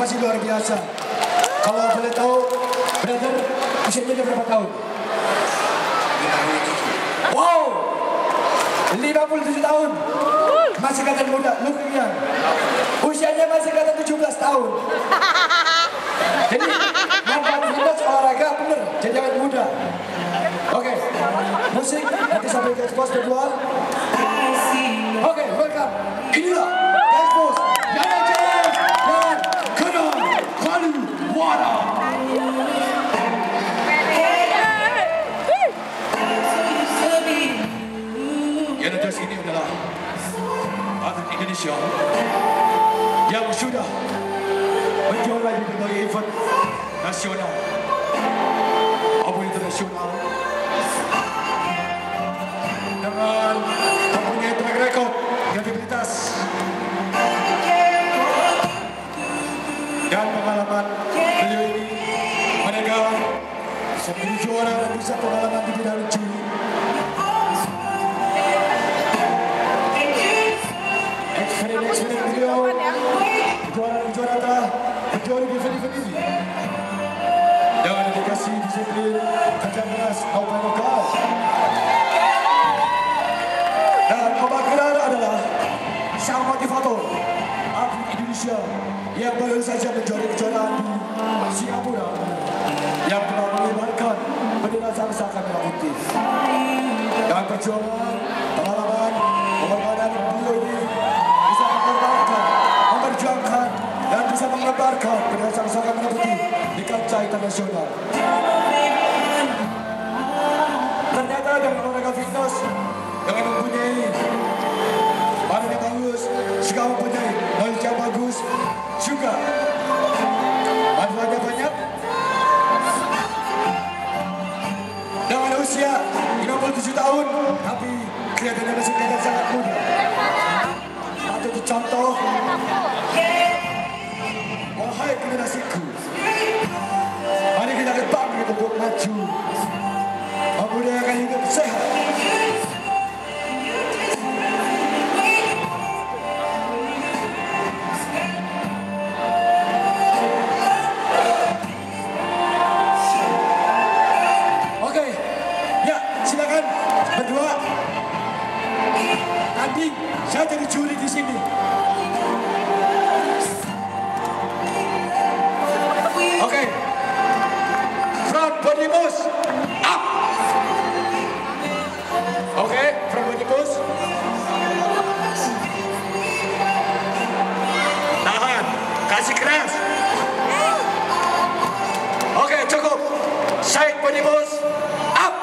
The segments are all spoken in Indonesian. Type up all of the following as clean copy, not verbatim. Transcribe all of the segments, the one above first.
motivasi luar biasa. Kalau boleh tahu, brother, usianya udah berapa tahun? 57. Wow, 57 tahun. Masih kata muda, lu keringan. Usianya masih kata 17 tahun. Jadi, manfaat olahraga bener, jadi jangan muda. Oke, musik nanti sampai ke ekspos kedua. Oke, welcome. Inilah ekspos Yana James dan Kenan Kaliwara. Yana James ini adalah anak Indonesia yang sudah menjuarai di berbagai event nasional atau internasional dengan mempunyai track record kredibilitas dan pengalaman. Beliau ini menegang sebagai juara dan bisa pengalaman di bidang lucu. Experience beliau juara telah berjuara di event ini dengan dedikasi disiplin kerja keras maupun lokal. Dan Abang Kenan adalah sang motivator atlet Indonesia yang baru saja menjuarai kejuaraan di Singapura yang telah mengibarkan bendera sang merah putih. Dan perjuangan, pengalaman, pengorbanan beliau ini bisa mengorbankan, memperjuangkan dan bisa mengibarkan bendera sang merah putih di kancah internasional. Ternyata dengan olahraga fitness, dengan mempunyai badan yang bagus, juga mempunyai knowledge yang bagus, juga manfaatnya banyak. Dengan usia 57 tahun, tapi kelihatannya masih kelihatan sangat muda. Patut dicontoh wahai generasiku. Mari kita ke depan untuk maju, membudayakan hidup sehat. Saya jadi juri di sini. Oke, front body push up. Oke, front body push. Tahan, kasih keras. Oke, cukup. Side body push up.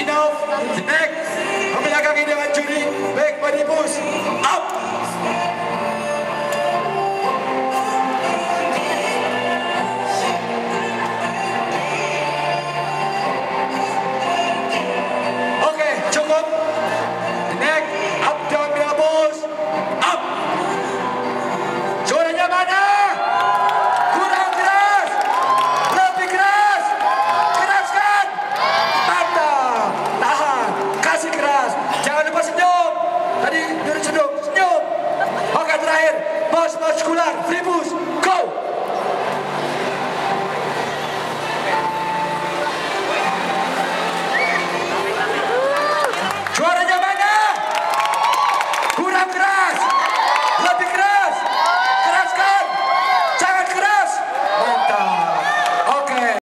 Enough, the next, kami akan dengan juri back body push.